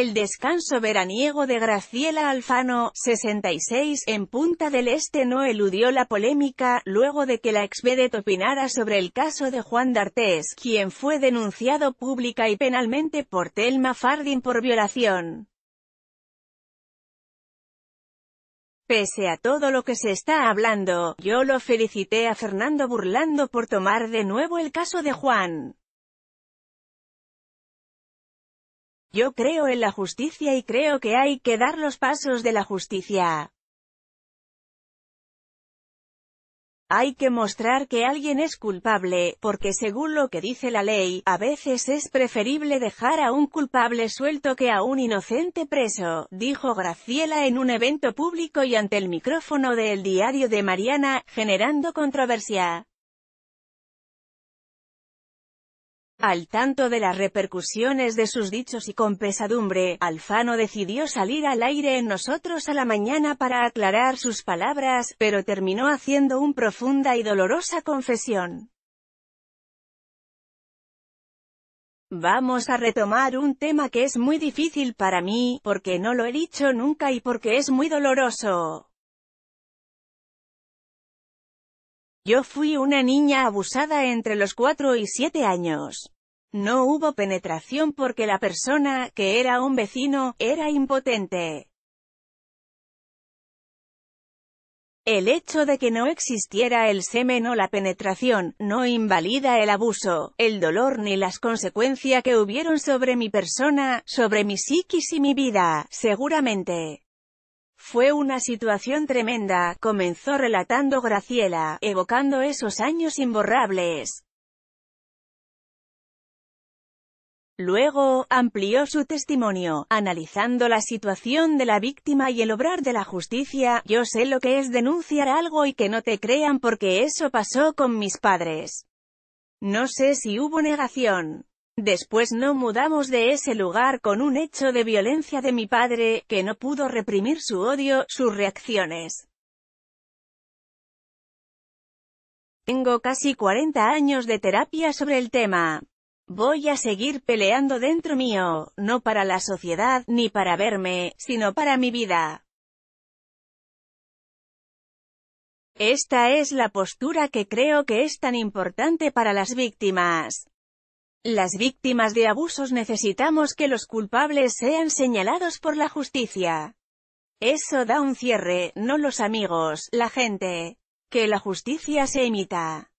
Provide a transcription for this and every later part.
El descanso veraniego de Graciela Alfano, 66, en Punta del Este no eludió la polémica, luego de que la exvedette opinara sobre el caso de Juan Darthés, quien fue denunciado pública y penalmente por Thelma Fardin por violación. Pese a todo lo que se está hablando, yo lo felicité a Fernando Burlando por tomar de nuevo el caso de Juan. Yo creo en la justicia y creo que hay que dar los pasos de la justicia. Hay que mostrar que alguien es culpable, porque según lo que dice la ley, a veces es preferible dejar a un culpable suelto que a un inocente preso, dijo Graciela en un evento público y ante el micrófono de El Diario de Mariana, generando controversia. Al tanto de las repercusiones de sus dichos y con pesadumbre, Alfano decidió salir al aire en Nosotros a la Mañana para aclarar sus palabras, pero terminó haciendo una profunda y dolorosa confesión. Vamos a retomar un tema que es muy difícil para mí, porque no lo he dicho nunca y porque es muy doloroso. Yo fui una niña abusada entre los 4 y 7 años. No hubo penetración porque la persona, que era un vecino, era impotente. El hecho de que no existiera el semen o la penetración, no invalida el abuso, el dolor ni las consecuencias que hubieron sobre mi persona, sobre mi psiquis y mi vida, seguramente. Fue una situación tremenda, comenzó relatando Graciela, evocando esos años imborrables. Luego, amplió su testimonio, analizando la situación de la víctima y el obrar de la justicia. Yo sé lo que es denunciar algo y que no te crean porque eso pasó con mis padres. No sé si hubo negación. Después no mudamos de ese lugar con un hecho de violencia de mi padre, que no pudo reprimir su odio, sus reacciones. Tengo casi 40 años de terapia sobre el tema. Voy a seguir peleando dentro mío, no para la sociedad, ni para verme, sino para mi vida. Esta es la postura que creo que es tan importante para las víctimas. Las víctimas de abusos necesitamos que los culpables sean señalados por la justicia. Eso da un cierre, no los amigos, la gente. Que la justicia se imita.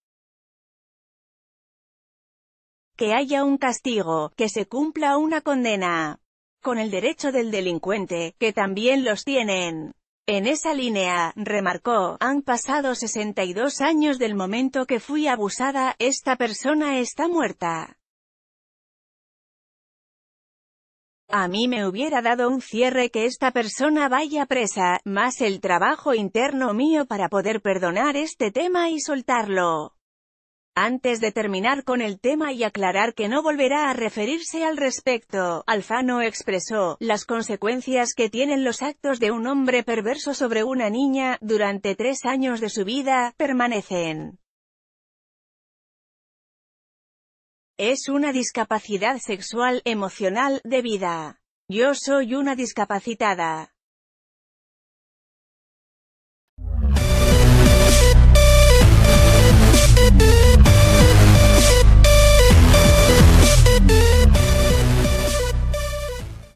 Que haya un castigo, que se cumpla una condena. Con el derecho del delincuente, que también los tienen. En esa línea, remarcó, han pasado 62 años del momento que fui abusada, esta persona está muerta. A mí me hubiera dado un cierre que esta persona vaya presa, más el trabajo interno mío para poder perdonar este tema y soltarlo. Antes de terminar con el tema y aclarar que no volverá a referirse al respecto, Alfano expresó las consecuencias que tienen los actos de un hombre perverso sobre una niña durante 3 años de su vida, permanecen. Es una discapacidad sexual, emocional, de vida. Yo soy una discapacitada.